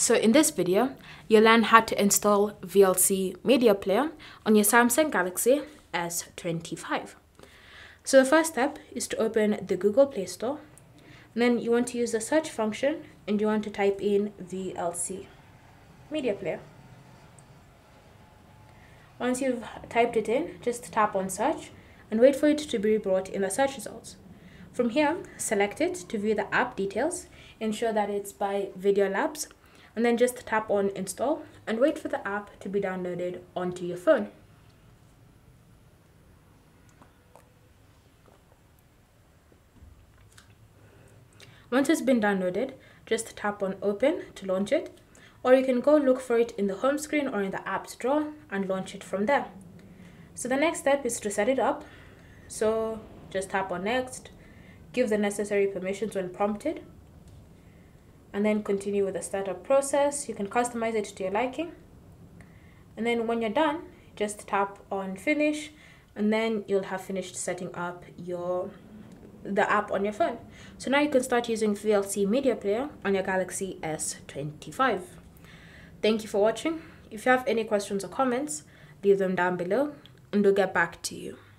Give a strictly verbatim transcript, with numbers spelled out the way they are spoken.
So in this video, you'll learn how to install V L C Media Player on your Samsung Galaxy S twenty-five. So the first step is to open the Google Play Store. And then you want to use the search function and you want to type in V L C Media Player. Once you've typed it in, just tap on search and wait for it to be brought in the search results. From here, select it to view the app details, ensure that it's by Video Labs, and then just tap on install and wait for the app to be downloaded onto your phone. Once it's been downloaded, just tap on open to launch it, or you can go look for it in the home screen or in the apps drawer and launch it from there. So the next step is to set it up. So just tap on next, give the necessary permissions when prompted, and then continue with the startup process. You can customize it to your liking. And then when you're done, just tap on finish, and then you'll have finished setting up your the app on your phone. So now you can start using V L C Media Player on your Galaxy S twenty-five. Thank you for watching. If you have any questions or comments, leave them down below and we'll get back to you.